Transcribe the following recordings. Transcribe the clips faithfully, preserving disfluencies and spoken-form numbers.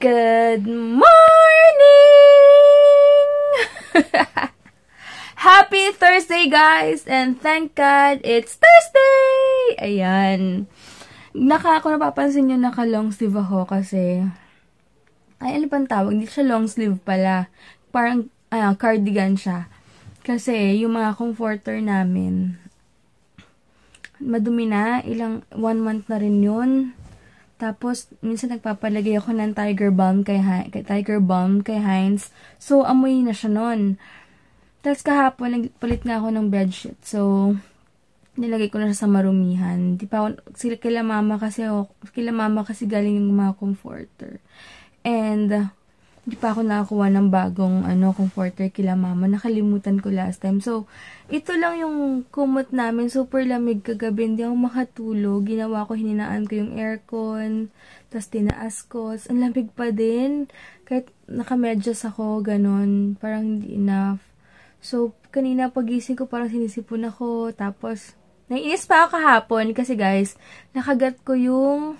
Good morning! Happy Thursday, guys! And thank God, it's Thursday! Ayan. Naka, kung napapansin nyo, naka-long sleeve ako kasi... Ay, ano pang tawag? Hindi siya long sleeve pala. Parang uh, cardigan siya. Kasi yung mga comforter namin, madumi na. Ilang, one month na rin yun. Tapos, minsan nagpapalagay ako ng tiger balm kay, kay, tiger balm kay Heinz. So, amoy na siya nun. Tapos kahapon, nagpalit nga ako ng bedsheet. So, nilagay ko na siya sa marumihan. Di pa ako, sila, kila mama kasi, oh, kila mama kasi galing yung mga comforter. And, di pa ako nakakuha ng bagong ano, comforter kila mama. Nakalimutan ko last time. So, ito lang yung kumot namin. Super lamig kagabi. Hindi ako makatulog. Ginawa ko, hininaan ko yung aircon. Tapos, tinaas ko. Ang lamig pa din. Kahit nakamedyas ako, ganun. Parang hindi enough. So, kanina pagising ko, parang sinisipon ako. Tapos, naiinis pa ako kahapon. Kasi guys, nakagat ko yung,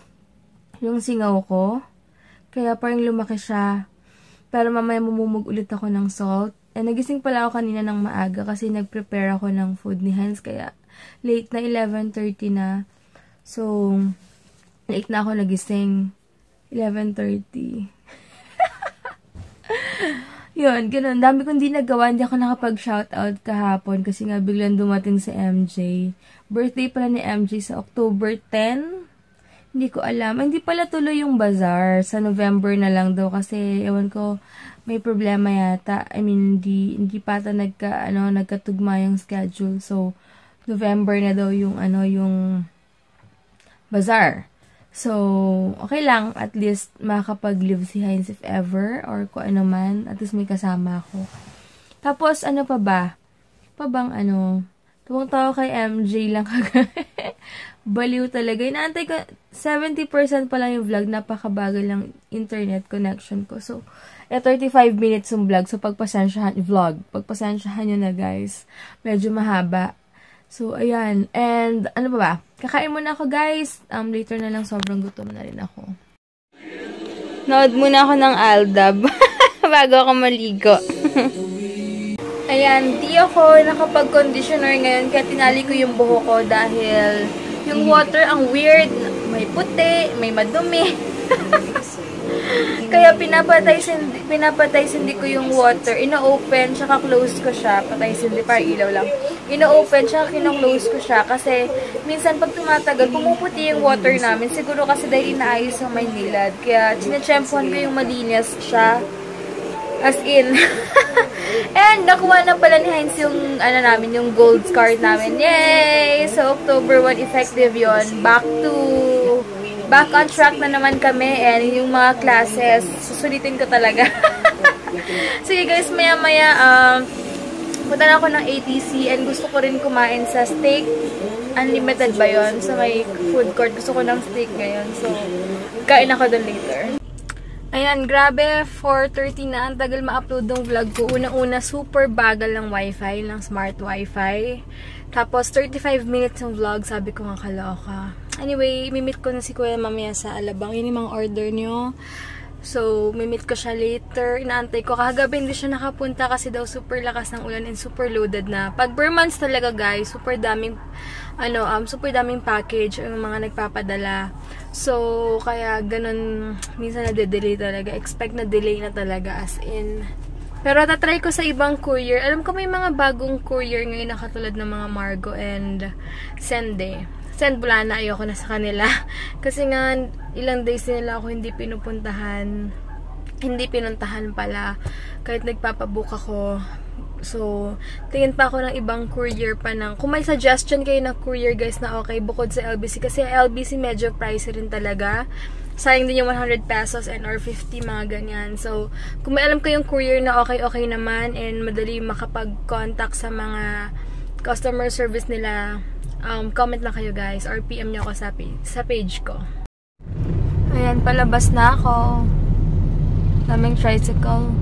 yung singaw ko. Kaya parang lumaki siya. Pero mamaya mumumog ulit ako ng salt. And nagising pala ako kanina ng maaga kasi nag-prepare ako ng food ni Hans. Kaya late na, eleven thirty na. So, late na ako nagising. eleven thirty. Yun, ganun. Dami kong di nagawa. Hindi ako nakapag-shoutout kahapon kasi nga biglang dumating si M J. Birthday pala ni M J sa October tenth. Hindi ko alam. Hindi pala tuloy yung bazaar. Sa November na lang daw kasi, ewan ko, may problema yata. I mean, hindi, hindi pa ata nagka, ano, nagkatugma yung schedule. So, November na daw yung, ano, yung bazaar. So, okay lang. At least, makakapag-live si Heinz if ever. Or kung ano man. At least, may kasama ako. Tapos, ano pa ba? Pa bang, ano? Tuwang-tawa kay M J lang kagaya. Baliw talaga. Inaantay ko, seventy percent pa lang yung vlog. Napakabagal ng internet connection ko. So, eh, thirty-five minutes yung vlog. So, pagpasensyahan, vlog. Pagpasensyahan nyo na, guys. Medyo mahaba. So, ayan. And, ano ba ba? Kakain muna ako, guys. Um, later na lang, sobrang gutom na rin ako. Nood muna ako ng aldab. Bago ako maligo. Ayan, di ako nakapag-conditioner ngayon. Kaya tinali ko yung buho ko dahil yung water ang weird. May puti, may madumi. Kaya pinapatay-sindi, pinapatay-sindi ko yung water. Ina-open, tsaka close ko siya. Patay-sindi, para ilaw lang. Ina-open, tsaka kino-close ko siya. Kasi minsan pag tumatagal, pumuputi yung water namin. Siguro kasi dahil inaayos ang may nilad. Kaya sinachempohan ko yung malinis siya. As in. And nakuha na pala ni Heinz yung, ano namin, yung gold card namin. Yay! So, October first effective yon. Back to, back on track na naman kami. And yung mga classes, susulitin ko talaga. Sige guys, maya-maya, um, punta na ako ng A T C and gusto ko rin kumain sa steak. Unlimited ba yon? Sa may food court. Gusto ko ng steak ngayon. So, kain ako dun later. Ayan, grabe, four thirty na. Ang tagal ma-upload ng vlog ko. Una-una, super bagal ng wifi, ng smart wifi. Tapos, thirty-five minutes ng vlog. Sabi ko nga, kaloka. Anyway, mimit ko na si Kuya mamaya sa Alabang. Yun yung mga order nyo. So, mimit ko siya later. Inaantay ko. Kagabi, hindi siya nakapunta kasi daw super lakas ng ulan and super loaded na. Pag Burmans talaga, guys, super daming, ano, um, super daming package yung mga nagpapadala. So, kaya ganun, minsan nade-delay talaga. Expect na delay na talaga, as in. Pero tatry ko sa ibang courier. Alam ko may mga bagong courier ngayon na katulad ng mga Margo and Sende. Send wala na, ayoko na sa kanila. Kasi nga, ilang days nila ako hindi pinupuntahan. Hindi pinuntahan pala. Kahit nagpapabook ako. So, tingin pa ako ng ibang courier pa ng, kung may suggestion kayo na courier guys na okay, bukod sa L B C, kasi L B C medyo pricey rin talaga. Sayang din yung one hundred pesos and or fifty, mga ganyan. So, kung may alam kayong courier na okay-okay naman and madali makapag-contact sa mga customer service nila, um, comment lang kayo guys or P M nyo ako sa page, sa page ko. Ayan, palabas na ako. Daming tricycle.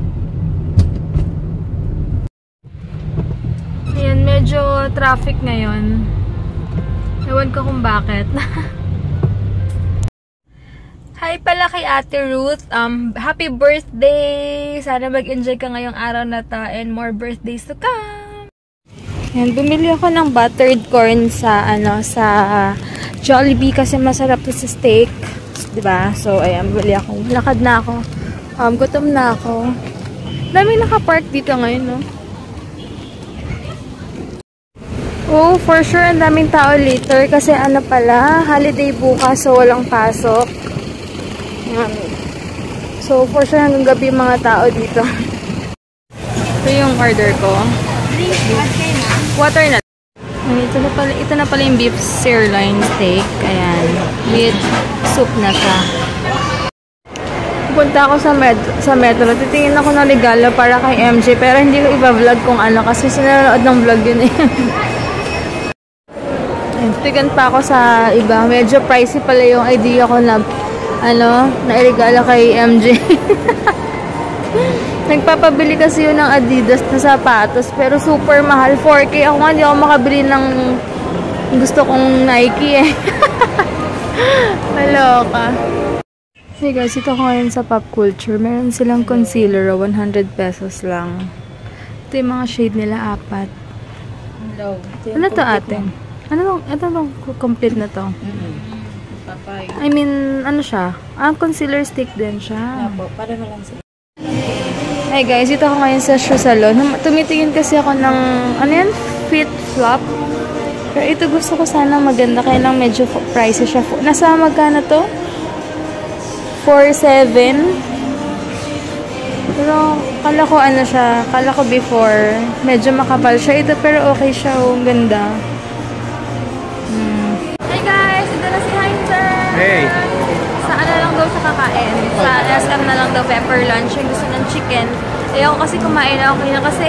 Ayan, medyo traffic ngayon. Ewan ko kung bakit. Hi pala kay Ate Ruth. Um, happy birthday! Sana mag-enjoy ka ngayong araw na to and more birthdays to come! Ayan, bumili ako ng buttered corn sa, ano, sa uh, Jollibee kasi masarap to sa steak. Diba? So, ayan, bumili ako. Lakad na ako. Um, gutom na ako. Daming nakapark dito ngayon, no? Oh, for sure, ang daming tao later kasi ano pala, holiday bukas so walang pasok. So, for sure, hanggang gabi mga tao dito. Ito yung order ko. Water na. Ito na pala, ito na pala yung beef sirloin steak. Ayan. With soup na siya. Punta ako sa, med sa metro. Titingin ako ng regalo para kay M J. Pero hindi ko iba-vlog kung ano. Kasi sinanood ng vlog yun eh. Tigan pa ako sa iba. Medyo pricey pala yung idea ko na ano, nairegala kay M J. Nagpapabili kasi yun ng Adidas na sapatos, pero super mahal. four K. Ako nga, hindi ako makabili ng gusto kong Nike eh. Maloka. Hey guys, ito ko ngayon sa Pop Culture. Meron silang concealer, one hundred pesos lang. Ito yung mga shade nila, apat. Hello. Ano to atin? Ano itong complete na to? Mm-hmm. I mean, ano siya? Ah, concealer stick din siya. Apo, para na lang siya. Hey guys, ito ako ngayon sa shoe salon. Tumitingin kasi ako ng, ano yan? Fit Flop. Pero ito gusto ko sana maganda, kaya lang medyo price siya. Nasa magkano to? four seven. Pero, kala ko ano siya, kala ko before, medyo makapal siya. Ito, pero okay siya. Oh, ganda. Hey. Sa ano lang daw siya kakain. Sa S M na lang daw, Pepper Lunch. Yung gusto ng chicken. Ayaw kasi kumain na okay na kasi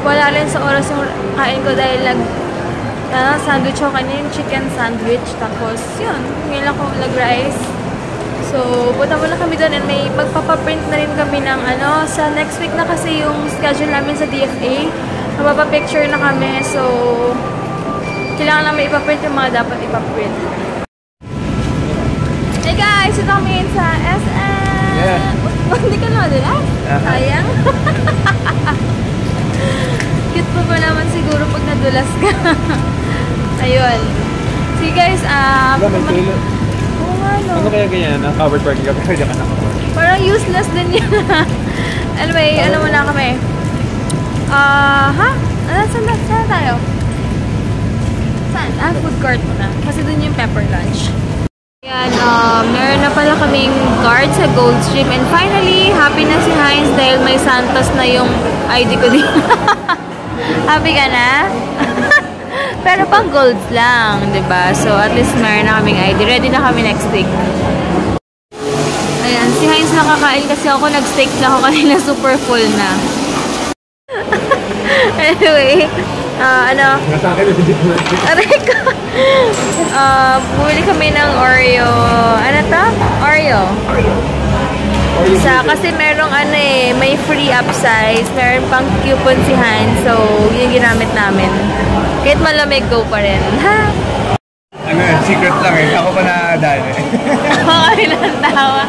wala rin sa oras yung kain ko dahil nag uh, sandwich ako kanina, yung chicken sandwich. Tapos yun, ngayon ako nag-rice. So, punta muna kami doon and may magpapaprint na rin kami ng ano. Sa next week na kasi yung schedule namin sa D F A. Magpapapicture na kami. So, kailangan namin ipaprint yung mga dapat ipaprint. Guys, ito kami sa S M. Yeah. Oh, hindi ka na, diba? Uh-huh. Sayang. Cute po ba naman siguro pag nadulas ka. Ayun. See guys, ah... Uh, Oo nga, no. Ano kaya ganyan? Covered parking ka, pero dyan ka naka-covered. Parang useless din yun. Anyway, ano muna kami? Ah, uh, ha? Saan na? Saan na tayo? Saan? Ah, food court muna. Kasi dun yung Pepper Lunch. Ayan, um, meron na pala kaming card sa Gold Stream. And finally, happy na si Heinz dahil may Santos na yung I D ko din. Happy ka na? Pero pang gold lang, diba? So at least meron na kaming I D. Ready na kami next week. Ayan, si Heinz nakakain kasi ako. Nag-steak na ako kanina. Super full na. Anyway, ah, uh, ano? Aray ko! Ah, bumili kami ng Oreo. Ano to? Oreo. Sa, kasi merong ano eh, may free upsize. Meron pang coupon si Hans. So, yun ginamit namin. Kahit malamig, go pa rin. Ha? Ano, secret lang eh. Ako pa nadali. Okay lang, tawa.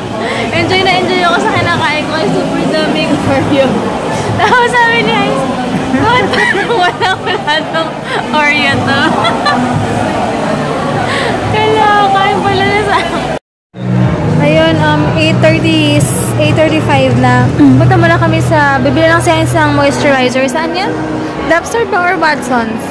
Enjoy na enjoy ako sa kinakain ko. Ay, super daming Oreo. Tawa sabi ni Hans. Walang wala ng Oreo to. Kailangan pala na sa ayun, um, eight thirty-five na. Punta muna kami sa, bibili lang siya isang moisturizer. Saan yan? Dabster ba or Batsons?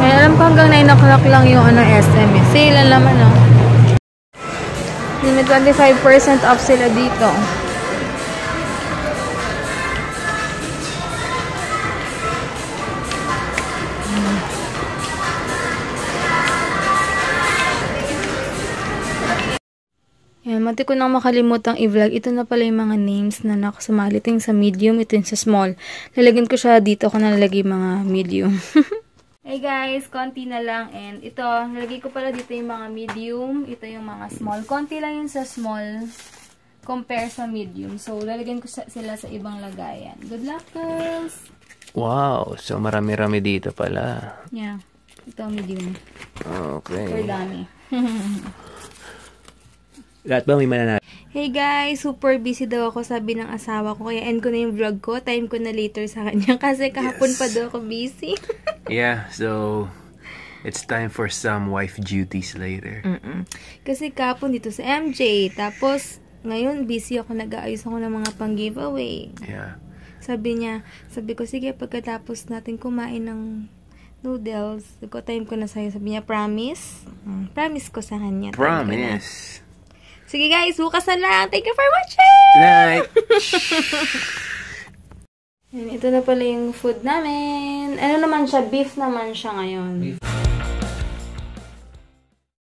Ay, alam ko hanggang nine o'clock lang yung ano, S M. Sale lang naman, no? May twenty-five percent off sila dito. Ayan, mati ko nang makalimutang i-vlog. Ito na pala yung mga names na nakasumali. Ito yung sa medium, ito yung sa small. Lalagyan ko siya dito. Ako nalalagay mga medium. Hey guys, konti na lang and ito, nalagay ko pala dito yung mga medium, ito yung mga small. Konti lang yun sa small compare sa medium. So, lalagyan ko sila sa ibang lagayan. Good luck, girls! Wow! So, marami-rami dito pala. Yeah. Ito, medium. Okay. Dami. Lahat ba may mananalo? Hey guys, super busy daw ako sabi ng asawa ko. Kaya end ko na yung vlog ko. Time ko na later sa kanya. Kasi kahapon yes. pa daw ako busy. Yeah, so it's time for some wife duties later. Mm -mm. Kasi kahapon dito sa M J. Tapos ngayon busy ako. Nag-aayos ako ng mga pang-giveaway. Yeah. Sabi niya, sabi ko, sige pagkatapos natin kumain ng noodles, nagko-time ko na sa'yo. Sabi niya, promise? Hmm. Promise ko sa kanya. Promise. Sige guys, bukas na lang. Thank you for watching! Night! Ito na pala yung food namin. Ano naman siya? Beef naman siya ngayon. Beef.